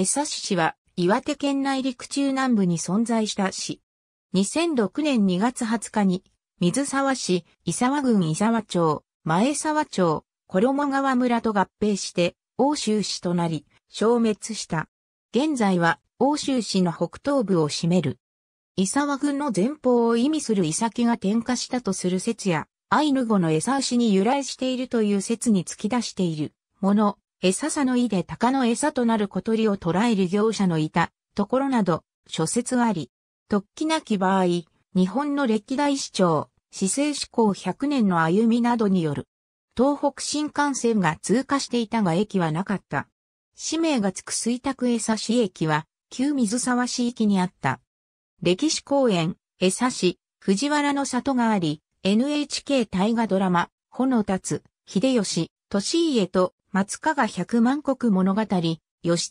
江差市は岩手県内陸中南部に存在した市。2006年2月20日に水沢市、伊沢郡伊沢町、前沢町、衣川村と合併して奥州市となり消滅した。現在は奥州市の北東部を占める。伊沢郡の前方を意味するイサキが転化したとする説や、アイヌ語のエサシに由来しているという説に突き出しているもの、エササの意で鷹の餌となる小鳥を捕らえる業者のいたところなど諸説あり、突起なき場合、日本の歴代市長、市制施行100年の歩みなどによる。東北新幹線が通過していたが駅はなかった。市名がつく衰沢江差市駅は、旧水沢市域にあった。歴史公園、江差市、藤原の里があり、NHK 大河ドラマ、炎立つ、秀吉、利家と松加賀百万石物語、義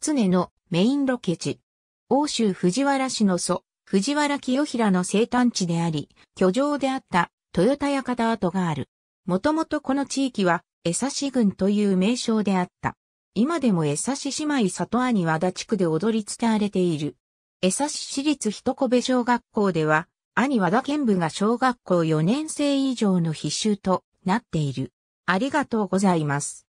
経のメインロケ地。奥州藤原氏の祖、藤原清衡の生誕地であり、居城であった豊田屋形跡がある。もともとこの地域は、江差郡という名称であった。今でも江差姉妹里兄和田地区で踊り伝われている。江差市立一小部小学校では、兄和田健部が小学校4年生以上の必修となっている。ありがとうございます。